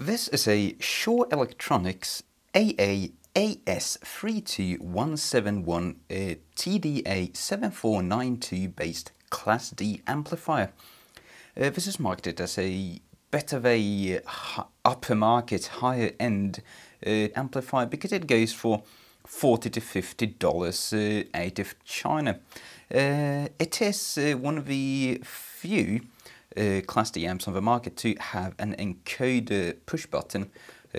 This is a Shaw Electronics AAAS32171 TDA7492 based Class D amplifier. This is marketed as a bit of a upper market, higher end amplifier because it goes for $40 to $50 out of China. It is one of the few Class D amps on the market to have an encoder push button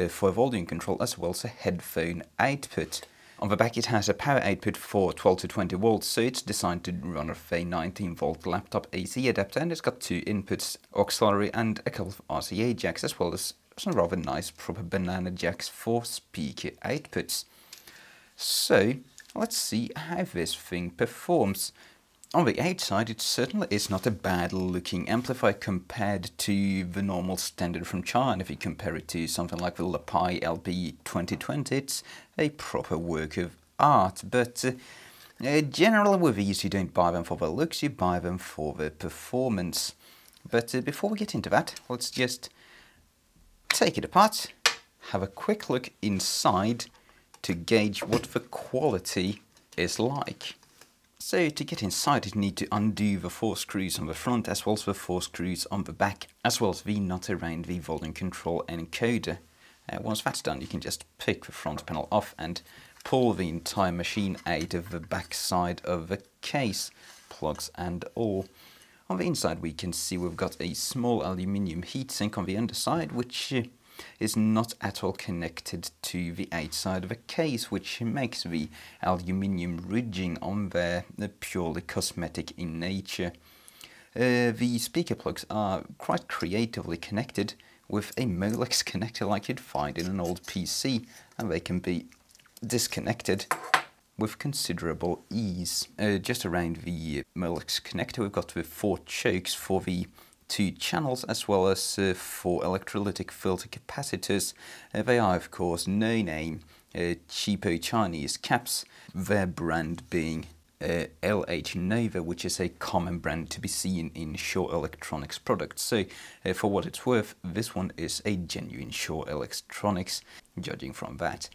for volume control as well as a headphone output. On the back it has a power output for 12 to 20 volts, so it's designed to run off a 19 volt laptop AC adapter, and it's got two inputs, auxiliary and a couple of RCA jacks, as well as some rather nice proper banana jacks for speaker outputs. So let's see how this thing performs. On the outside, it certainly is not a bad looking amplifier compared to the normal standard from China. If you compare it to something like the Lepai LP 2020, it's a proper work of art. But generally with these, you don't buy them for their looks, you buy them for their performance. But before we get into that, let's just take it apart, have a quick look inside to gauge what the quality is like. So to get inside, you need to undo the four screws on the front as well as the four screws on the back, as well as the nut around the volume control encoder. Once that's done, you can just pick the front panel off and pull the entire machine out of the back side of the case, plugs and all. On the inside we can see we've got a small aluminium heatsink on the underside, which is not at all connected to the outside of a case, which makes the aluminium ridging on there purely cosmetic in nature. The speaker plugs are quite creatively connected with a Molex connector like you'd find in an old PC, and they can be disconnected with considerable ease. Just around the Molex connector we've got the four chokes for the two channels, as well as four electrolytic filter capacitors. They are of course no-name cheapo Chinese caps, their brand being LH Nova, which is a common brand to be seen in Sure Electronics products. So for what it's worth, this one is a genuine Sure Electronics, judging from that.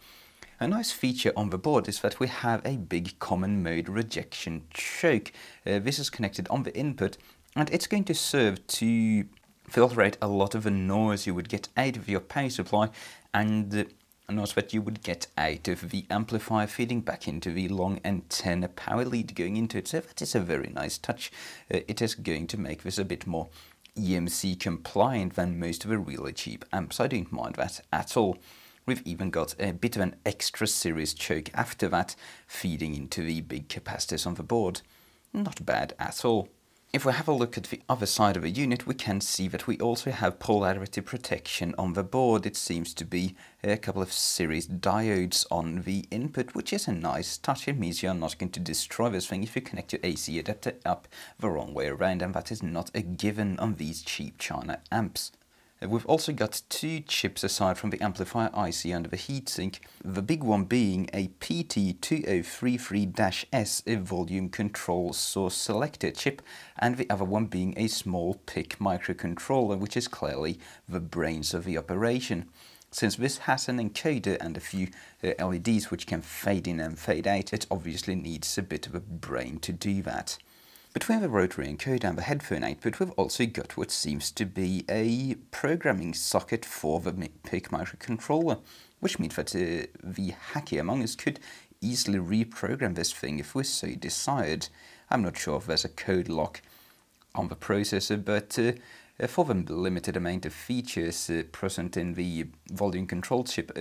A nice feature on the board is that we have a big common mode rejection choke. This is connected on the input, and it's going to serve to filter out a lot of the noise you would get out of your power supply and the noise that you would get out of the amplifier feeding back into the long antenna power lead going into it. So that is a very nice touch. It is going to make this a bit more EMC compliant than most of the really cheap amps. I don't mind that at all. We've even got a bit of an extra series choke after that, feeding into the big capacitors on the board. Not bad at all. If we have a look at the other side of the unit, we can see that we also have polarity protection on the board. It seems to be a couple of series diodes on the input, which is a nice touch. It means you're not going to destroy this thing if you connect your AC adapter up the wrong way around, and that is not a given on these cheap China amps. We've also got two chips aside from the amplifier IC under the heatsink, the big one being a PT2033-S, a volume control source selector chip, and the other one being a small PIC microcontroller, which is clearly the brains of the operation. Since this has an encoder and a few LEDs which can fade in and fade out, it obviously needs a bit of a brain to do that. Between the rotary encoder and the headphone output, we've also got what seems to be a programming socket for the PIC microcontroller, which means that the hacker among us could easily reprogram this thing if we so desired. I'm not sure if there's a code lock on the processor, but for the limited amount of features present in the volume control chip,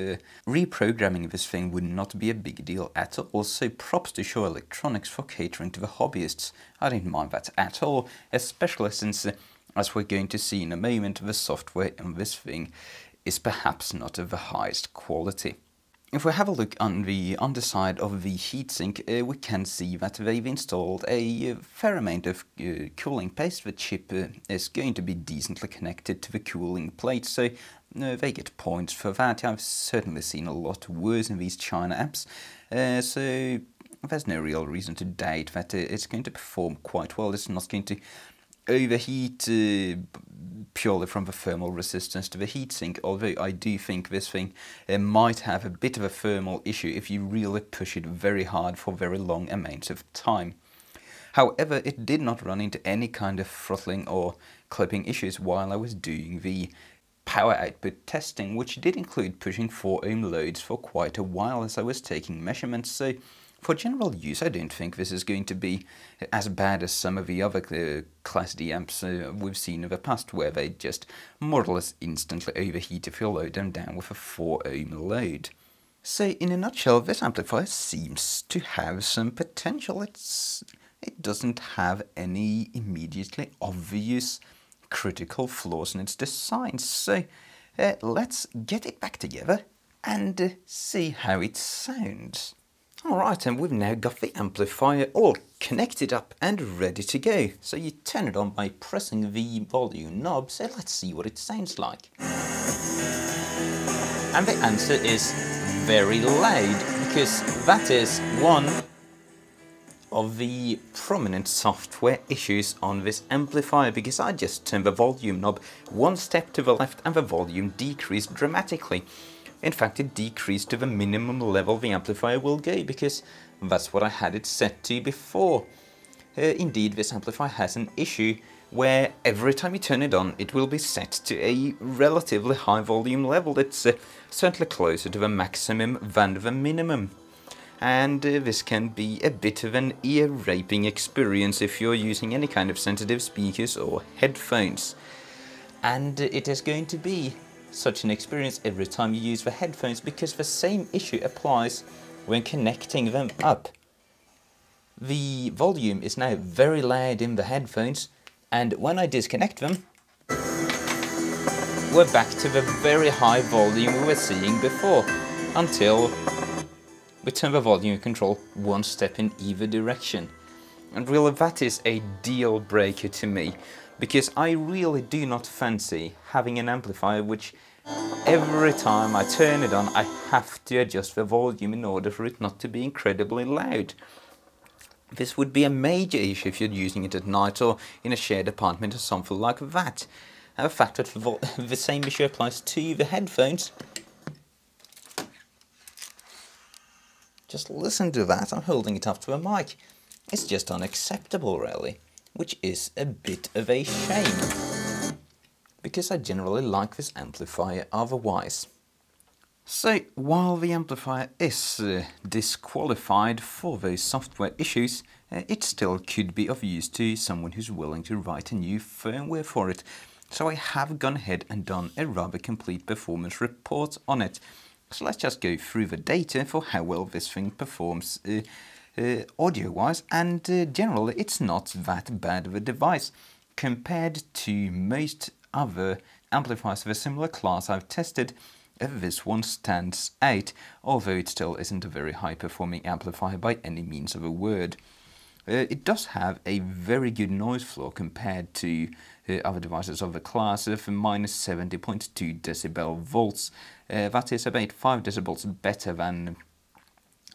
reprogramming this thing would not be a big deal at all. Also, props to Sure Electronics for catering to the hobbyists. I don't mind that at all, especially since, as we're going to see in a moment, the software in this thing is perhaps not of the highest quality. If we have a look on the underside of the heatsink, we can see that they've installed a fair amount of cooling paste. The chip is going to be decently connected to the cooling plate, so they get points for that. I've certainly seen a lot worse in these China apps, so there's no real reason to doubt that it's going to perform quite well. It's not going to overheat purely from the thermal resistance to the heatsink, although I do think this thing might have a bit of a thermal issue if you really push it very hard for very long amounts of time. However, it did not run into any kind of throttling or clipping issues while I was doing the power output testing, which did include pushing 4 ohm loads for quite a while as I was taking measurements, so for general use I don't think this is going to be as bad as some of the other Class D amps we've seen in the past, where they just more or less instantly overheat if you load them down with a 4 ohm load. So in a nutshell, this amplifier seems to have some potential. It doesn't have any immediately obvious critical flaws in its design, so let's get it back together and see how it sounds. Alright, and we've now got the amplifier all connected up and ready to go. So you turn it on by pressing the volume knob, so let's see what it sounds like. And the answer is very loud, because that is one of the prominent software issues on this amplifier, because I just turned the volume knob one step to the left and the volume decreased dramatically. In fact, it decreased to the minimum level the amplifier will go, because that's what I had it set to before. Indeed, this amplifier has an issue where every time you turn it on it will be set to a relatively high volume level that's certainly closer to the maximum than the minimum. And this can be a bit of an ear-raping experience if you're using any kind of sensitive speakers or headphones. And it is going to be such an experience every time you use the headphones, because the same issue applies when connecting them up. The volume is now very loud in the headphones, and when I disconnect them, we're back to the very high volume we were seeing before, until we turn the volume control one step in either direction. And really, that is a deal breaker to me, because I really do not fancy having an amplifier which every time I turn it on I have to adjust the volume in order for it not to be incredibly loud. This would be a major issue if you're using it at night or in a shared apartment or something like that. And the fact that the same issue applies to the headphones. Just listen to that, I'm holding it up to a mic. It's just unacceptable, really, which is a bit of a shame, because I generally like this amplifier otherwise. So, while the amplifier is disqualified for those software issues, it still could be of use to someone who's willing to write a new firmware for it. So I have gone ahead and done a rather complete performance report on it. So let's just go through the data for how well this thing performs audio-wise, and generally it's not that bad of a device. Compared to most other amplifiers of a similar class I've tested, this one stands out, although it still isn't a very high-performing amplifier by any means of a word. It does have a very good noise floor compared to other devices of the class of -70.2 decibel volts. That is about 5 decibels better than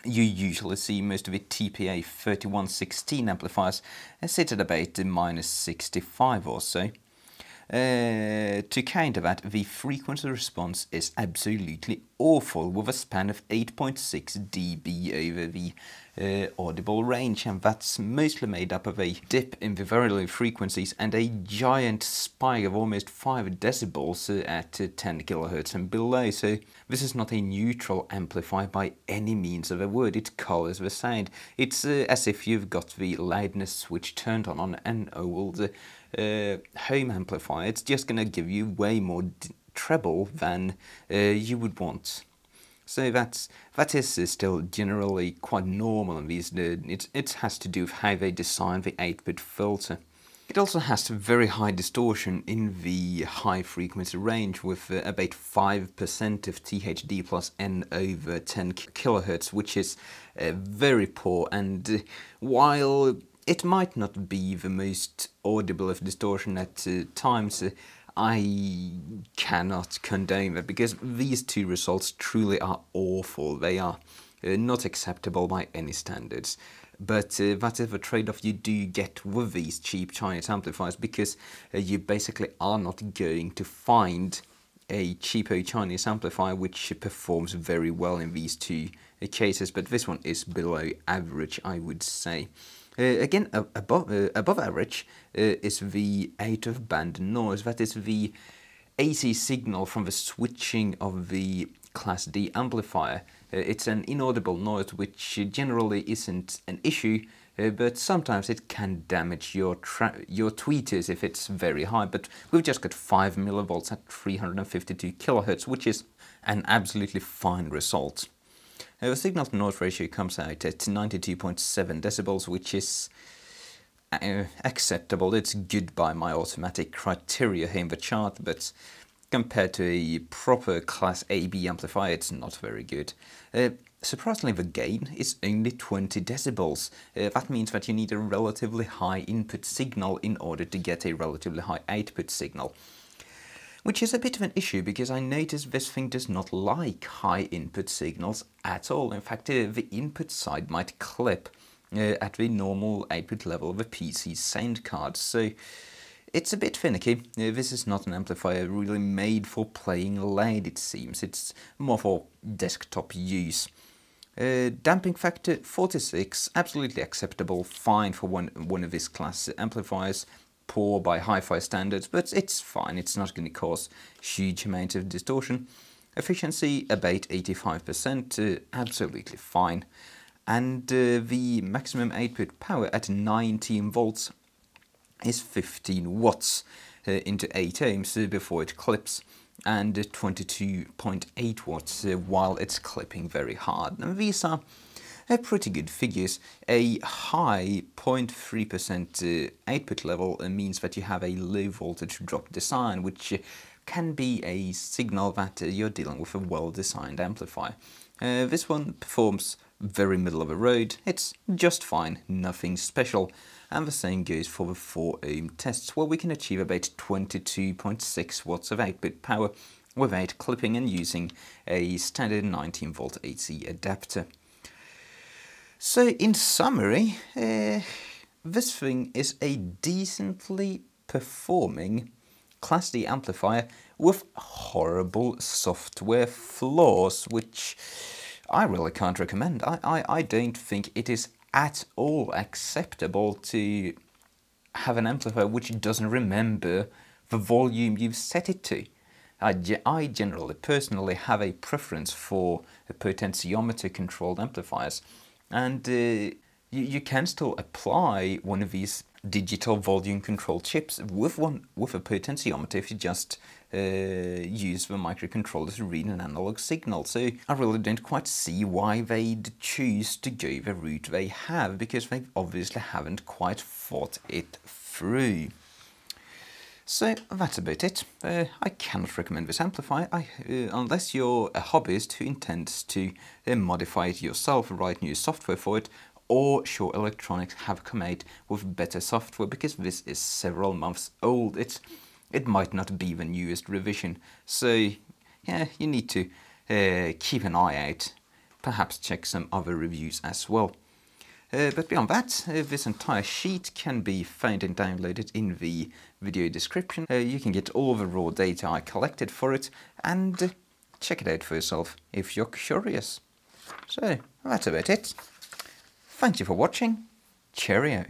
you usually see most of the TPA 3116 amplifiers sit at about -65 or so. To counter that, the frequency response is absolutely awful, with a span of 8.6 dB over the audible range, and that's mostly made up of a dip in the very low frequencies and a giant spike of almost 5 decibels at 10 kHz and below. So this is not a neutral amplifier by any means of the word. It colours the sound. It's as if you've got the loudness switch turned on an old home amplifier. It's just going to give you way more treble than you would want. So that is still generally quite normal in these. It has to do with how they design the output filter. It also has some very high distortion in the high frequency range, with about 5% of THD plus N over 10 kHz, which is very poor. And while it might not be the most audible of distortion at times, I cannot condone that, because these two results truly are awful. They are not acceptable by any standards. but that is the trade-off you do get with these cheap Chinese amplifiers, because you basically are not going to find a cheapo Chinese amplifier which performs very well in these two cases, but this one is below average, I would say. Again, above average is the out-of-band noise, that is the AC signal from the switching of the Class D amplifier. It's an inaudible noise which generally isn't an issue, but sometimes it can damage your tweeters if it's very high, but we've just got 5 millivolts at 352 kilohertz, which is an absolutely fine result. The signal to noise ratio comes out at 92.7 decibels, which is acceptable. It's good by my automatic criteria here in the chart, but compared to a proper Class AB amplifier, it's not very good. Surprisingly, the gain is only 20 decibels. That means that you need a relatively high input signal in order to get a relatively high output signal, which is a bit of an issue, because I noticed this thing does not like high input signals at all. In fact, the input side might clip at the normal output level of a PC sound card, so it's a bit finicky. This is not an amplifier really made for playing loud, it seems. It's more for desktop use. Damping factor 46, absolutely acceptable, fine for one of this class amplifiers. Poor by hi-fi standards, but it's fine, it's not going to cause huge amounts of distortion. Efficiency about 85%, absolutely fine. And the maximum output power at 19 volts is 15 watts into 8 ohms before it clips, and 22.8 watts while it's clipping very hard. And these are pretty good figures. A high 0.3% output level means that you have a low voltage drop design, which can be a signal that you're dealing with a well-designed amplifier. This one performs very middle of the road, it's just fine, nothing special. And the same goes for the 4 ohm tests, where we can achieve about 22.6 watts of output power without clipping and using a standard 19 volt AC adapter. So in summary, this thing is a decently performing Class D amplifier with horrible software flaws, which I really can't recommend. I don't think it is at all acceptable to have an amplifier which doesn't remember the volume you've set it to. I generally, personally, have a preference for potentiometer controlled amplifiers, and you can still apply one of these digital volume control chips with a potentiometer if you just use the microcontroller to read an analog signal. So I really don't quite see why they'd choose to go the route they have, because they obviously haven't quite thought it through. So that's about it. I cannot recommend this amplifier, unless you're a hobbyist who intends to modify it yourself, write new software for it, or Sure Electronics have come out with better software, because this is several months old. It might not be the newest revision, so yeah, you need to keep an eye out, perhaps check some other reviews as well. But beyond that, this entire sheet can be found and downloaded in the video description. You can get all the raw data I collected for it, and check it out for yourself if you're curious. So that's about it. Thank you for watching. Cheerio.